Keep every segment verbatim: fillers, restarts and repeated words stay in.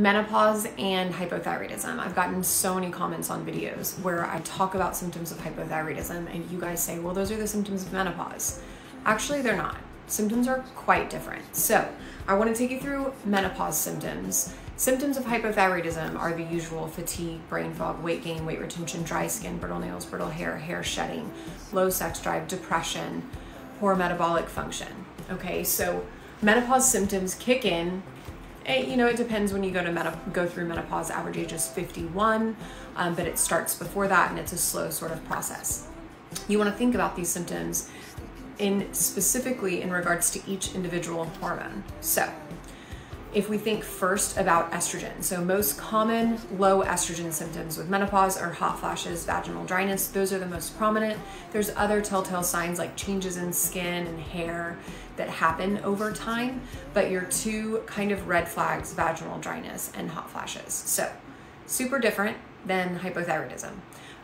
menopause and hypothyroidism. I've gotten so many comments on videos where I talk about symptoms of hypothyroidism and you guys say, well, those are the symptoms of menopause. Actually, they're not. Symptoms are quite different. So I want to take you through menopause symptoms. Symptoms of hypothyroidism are the usual fatigue, brain fog, weight gain, weight retention, dry skin, brittle nails, brittle hair, hair shedding, low sex drive, depression, poor metabolic function. Okay, so menopause symptoms kick in. It, you know, it depends when you go to meta go through menopause. Average age is fifty-one, um, but it starts before that, and it's a slow sort of process. You want to think about these symptoms in specifically in regards to each individual hormone. So if we think first about estrogen, so most common low estrogen symptoms with menopause are hot flashes, vaginal dryness. Those are the most prominent. There's other telltale signs like changes in skin and hair that happen over time, but your two kind of red flags, vaginal dryness and hot flashes. So super different than hypothyroidism.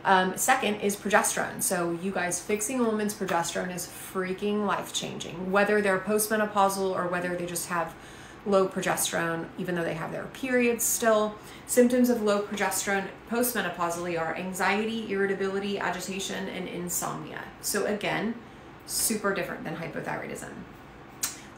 Um, second is progesterone. So you guys, fixing a woman's progesterone is freaking life-changing, whether they're postmenopausal or whether they just have low progesterone, even though they have their periods still. Symptoms of low progesterone postmenopausally are anxiety, irritability, agitation, and insomnia. So again, super different than hypothyroidism.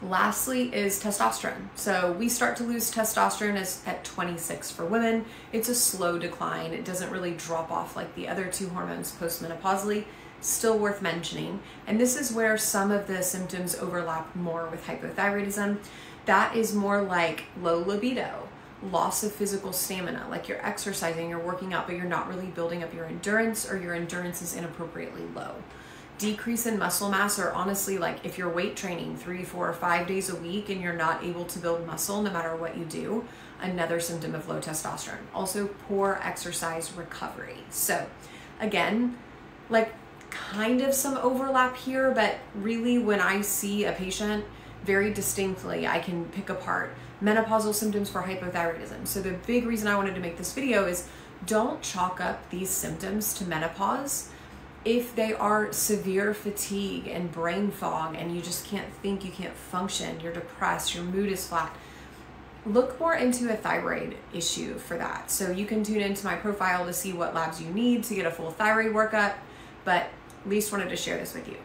Lastly is testosterone. So we start to lose testosterone as at twenty-six for women. It's a slow decline. It doesn't really drop off like the other two hormones postmenopausally. Still worth mentioning. And this is where some of the symptoms overlap more with hypothyroidism. That is more like low libido, loss of physical stamina, like you're exercising, you're working out, but you're not really building up your endurance, or your endurance is inappropriately low. Decrease in muscle mass, or honestly, like if you're weight training three, four, or five days a week and you're not able to build muscle no matter what you do, another symptom of low testosterone. Also poor exercise recovery. So again, like kind of some overlap here, but really when I see a patient, very distinctly, I can pick apart menopausal symptoms for hypothyroidism. So the big reason I wanted to make this video is don't chalk up these symptoms to menopause. If they are severe fatigue and brain fog and you just can't think, you can't function, you're depressed, your mood is flat, look more into a thyroid issue for that. So you can tune into my profile to see what labs you need to get a full thyroid workup, but at least wanted to share this with you.